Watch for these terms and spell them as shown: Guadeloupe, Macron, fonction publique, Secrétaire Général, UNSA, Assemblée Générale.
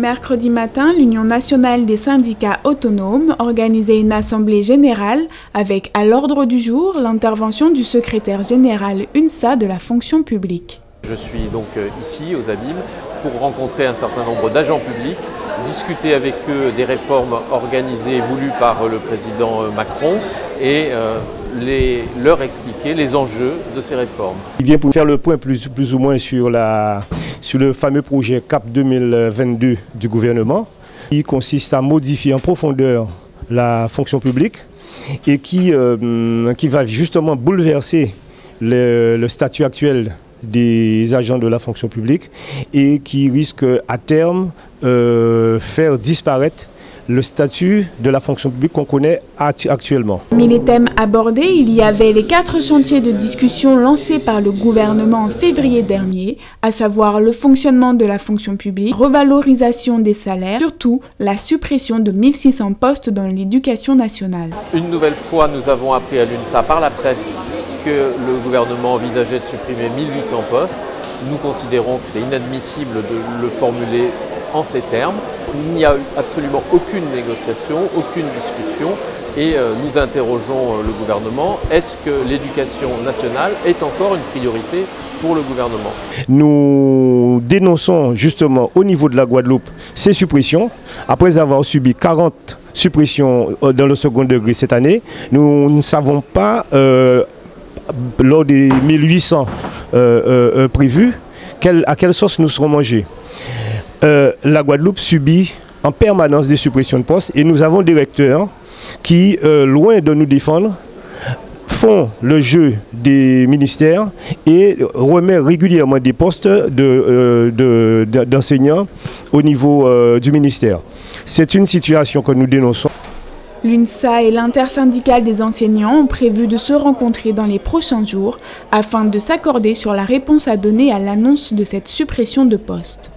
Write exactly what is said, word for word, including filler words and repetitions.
Mercredi matin, l'Union nationale des syndicats autonomes organisait une assemblée générale avec à l'ordre du jour l'intervention du secrétaire général U N S A de la fonction publique. Je suis donc ici aux Abymes pour rencontrer un certain nombre d'agents publics, discuter avec eux des réformes organisées et voulues par le président Macron et euh, les, leur expliquer les enjeux de ces réformes. Il vient pour faire le point plus, plus ou moins sur la... sur le fameux projet CAP deux mille vingt-deux du gouvernement, qui consiste à modifier en profondeur la fonction publique et qui, euh, qui va justement bouleverser le, le statut actuel des agents de la fonction publique et qui risque à terme euh, faire disparaître le statut de la fonction publique qu'on connaît actuellement. Parmi les thèmes abordés, il y avait les quatre chantiers de discussion lancés par le gouvernement en février dernier, à savoir le fonctionnement de la fonction publique, revalorisation des salaires, surtout la suppression de mille six cents postes dans l'éducation nationale. Une nouvelle fois, nous avons appris à l'U N S A par la presse que le gouvernement envisageait de supprimer mille huit cents postes. Nous considérons que c'est inadmissible de le formuler en ces termes. Il n'y a eu absolument aucune négociation, aucune discussion et nous interrogeons le gouvernement. Est-ce que l'éducation nationale est encore une priorité pour le gouvernement? Nous dénonçons justement au niveau de la Guadeloupe ces suppressions. Après avoir subi quarante suppressions dans le second degré cette année, nous ne savons pas, euh, lors des mille huit cents euh, euh, prévus, quelle, à quelle sauce nous serons mangés. Euh, la Guadeloupe subit en permanence des suppressions de postes et nous avons des recteurs qui, euh, loin de nous défendre, font le jeu des ministères et remet régulièrement des postes de, euh, de, d'enseignants au niveau euh, du ministère. C'est une situation que nous dénonçons. L'U N S A et l'intersyndicale des enseignants ont prévu de se rencontrer dans les prochains jours afin de s'accorder sur la réponse à donner à l'annonce de cette suppression de postes.